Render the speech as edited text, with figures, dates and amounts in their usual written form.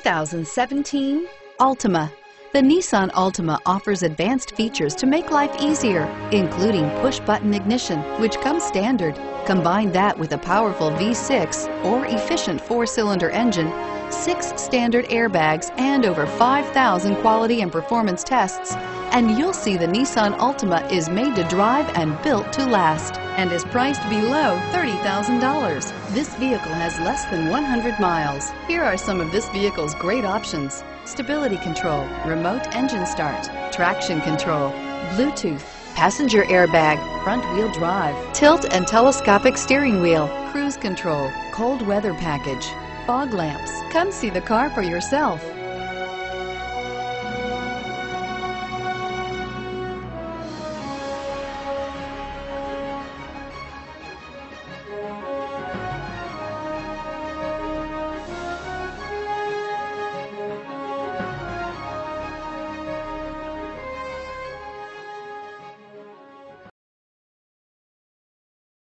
2017 Altima. The Nissan Altima offers advanced features to make life easier, including push-button ignition, which comes standard. Combine that with a powerful V6 or efficient four-cylinder engine, 6 standard airbags, and over 5,000 quality and performance tests, and you'll see the Nissan Altima is made to drive and built to last, and is priced below $30,000. This vehicle has less than 100 miles. Here are some of this vehicle's great options: stability control, remote engine start, traction control, Bluetooth, passenger airbag, front wheel drive, tilt and telescopic steering wheel, cruise control, cold weather package, fog lamps. Come see the car for yourself.